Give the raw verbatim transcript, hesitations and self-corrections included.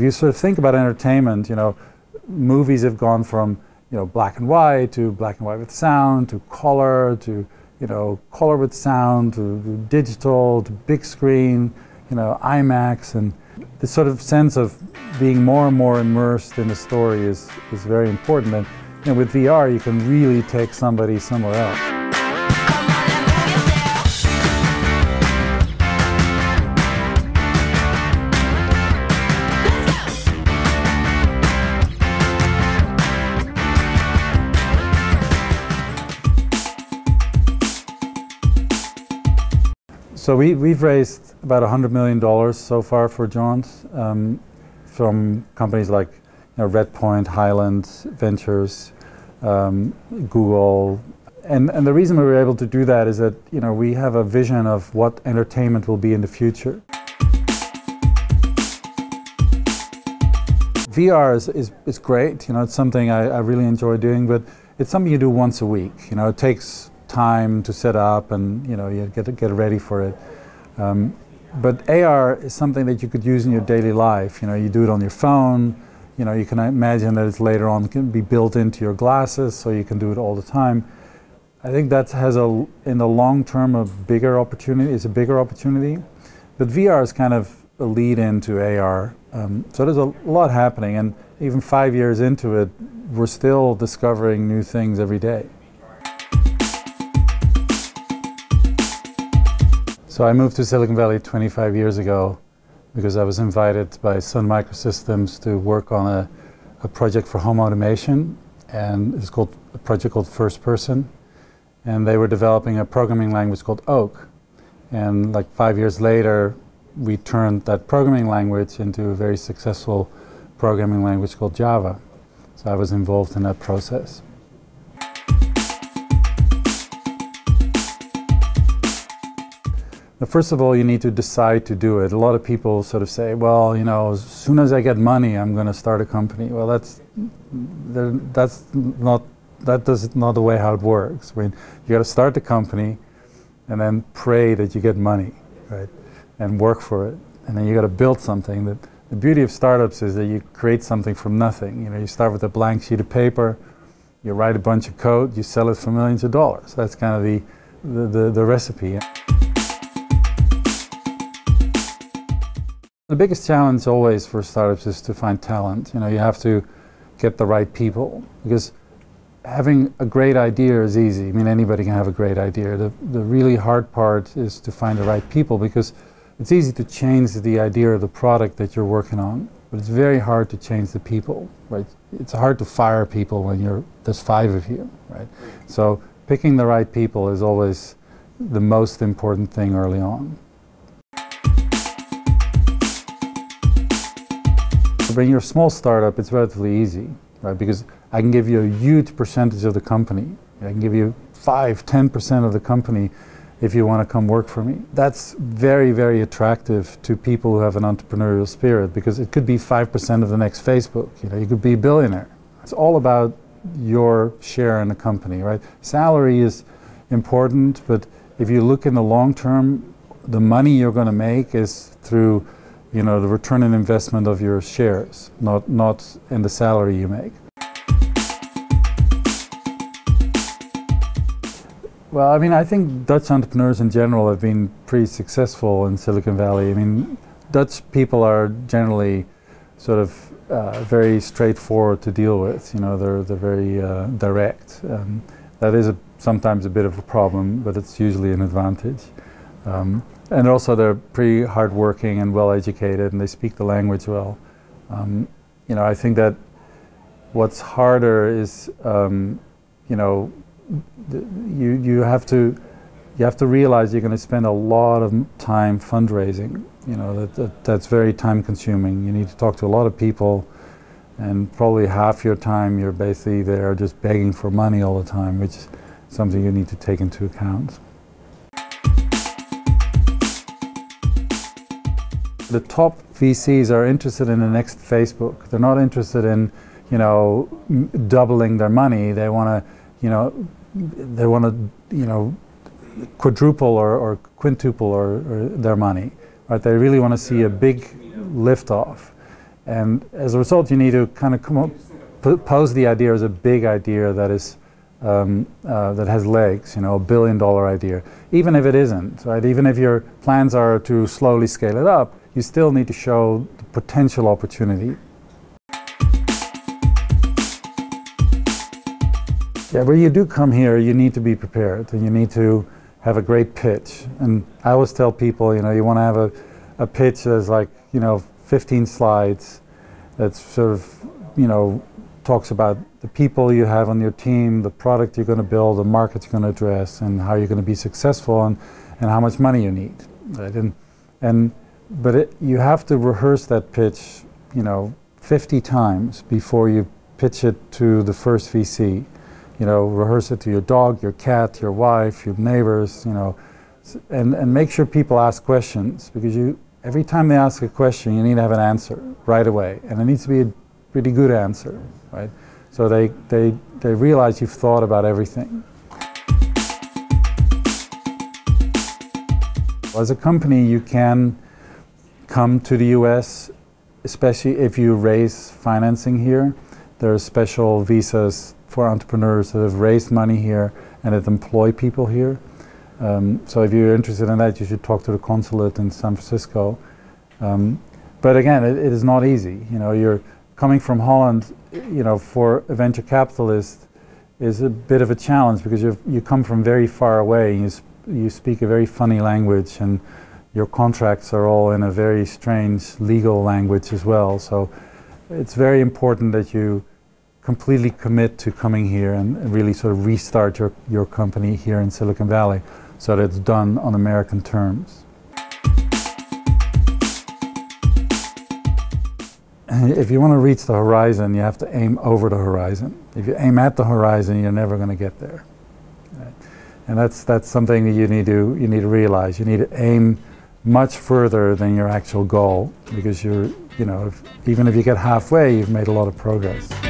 if you sort of think about entertainment, you know, movies have gone from, you know, black and white to black and white with sound to color to, you know, color with sound to digital to big screen, you know, IMAX, and this sort of sense of being more and more immersed in the story is, is very important. And you know, with V R, you can really take somebody somewhere else. So we, we've raised about one hundred million dollars so far for Jaunt um, from companies like you know, Redpoint, Highland Ventures, um, Google, and and the reason we were able to do that is that you know we have a vision of what entertainment will be in the future. V R is is, is great, you know it's something I, I really enjoy doing, but it's something you do once a week. You know it takes time to set up, and you know you get to get ready for it. Um, but A R is something that you could use in your daily life. You know, you do it on your phone. You know, you can imagine that it's later on can be built into your glasses, so you can do it all the time. I think that has a in the long term a bigger opportunity. It's a bigger opportunity, but V R is kind of a lead into A R. Um, so there's a lot happening, and even five years into it, we're still discovering new things every day. So I moved to Silicon Valley twenty-five years ago because I was invited by Sun Microsystems to work on a, a project for home automation, and it's called a project called First Person, and they were developing a programming language called Oak, and like five years later we turned that programming language into a very successful programming language called Java. So I was involved in that process. First of all, you need to decide to do it. A lot of people sort of say, well, you know, as soon as I get money, I'm going to start a company. Well, that's, that's not, that is not the way how it works. I mean, you got to start the company and then pray that you get money, right? And work for it. And then you got to build something. That, the beauty of startups is that you create something from nothing. You know, you start with a blank sheet of paper, you write a bunch of code, you sell it for millions of dollars. That's kind of the, the, the, the recipe. The biggest challenge always for startups is to find talent. You know, you have to get the right people, because having a great idea is easy. I mean, anybody can have a great idea. The, the really hard part is to find the right people, because it's easy to change the idea or the product that you're working on, but it's very hard to change the people, right? It's hard to fire people when you're, there's five of you, right? So picking the right people is always the most important thing early on. When you're a small startup, it's relatively easy, right? Because I can give you a huge percentage of the company. I can give you five, ten percent of the company if you want to come work for me. That's very, very attractive to people who have an entrepreneurial spirit, because it could be five percent of the next Facebook. You know, you could be a billionaire. It's all about your share in the company, right? Salary is important, but if you look in the long term, the money you're going to make is through you know, the return on investment of your shares, not, not in the salary you make. Well, I mean, I think Dutch entrepreneurs in general have been pretty successful in Silicon Valley. I mean, Dutch people are generally sort of uh, very straightforward to deal with. You know, they're, they're very uh, direct. Um, that is a, sometimes a bit of a problem, but it's usually an advantage. Um, And also, they're pretty hardworking and well-educated, and they speak the language well. Um, you know, I think that what's harder is, um, you know, you you have to you have to realize you're going to spend a lot of time fundraising. You know, that, that that's very time-consuming. You need to talk to a lot of people, and probably half your time you're basically there just begging for money all the time, which is something you need to take into account. The top V Cs are interested in the next Facebook. They're not interested in, you know, m doubling their money. They want to, you know, they want to, you know, quadruple or, or quintuple or, or their money. Right? They really want to see a big liftoff, And as a result, you need to kind of come up, pose the idea as a big idea that is um, uh, that has legs, you know, a billion dollar idea, even if it isn't, right? Even if your plans are to slowly scale it up, you still need to show the potential opportunity. Yeah, where you do come here, you need to be prepared, and you need to have a great pitch. And I always tell people, you know, you want to have a, a pitch that's like, you know, fifteen slides that sort of, you know, talks about the people you have on your team, the product you're going to build, the market you're going to address, and how you're going to be successful, and, and how much money you need, right? And, and, but it, you have to rehearse that pitch, you know, fifty times before you pitch it to the first V C. You know, rehearse it to your dog, your cat, your wife, your neighbors, you know, and, and make sure people ask questions, because you, every time they ask a question, you need to have an answer right away, and it needs to be a pretty good answer, right? So they, they, they realize you've thought about everything. As a company, you can come to the U S, especially if you raise financing here. There are special visas for entrepreneurs that have raised money here and that employ people here. Um, so if you're interested in that, you should talk to the consulate in San Francisco. Um, but again, it, it is not easy. You know, you're coming from Holland. You know, for a venture capitalist, is a bit of a challenge, because you you come from very far away. You sp you speak a very funny language, and your contracts are all in a very strange legal language as well. So it's very important that you completely commit to coming here and really sort of restart your, your company here in Silicon Valley so that it's done on American terms. If you want to reach the horizon, you have to aim over the horizon. If you aim at the horizon, you're never going to get there. Right? And that's, that's something that you need to, you need to realize. You need to aim much further than your actual goal, because you're, you know, if, even if you get halfway, you've made a lot of progress.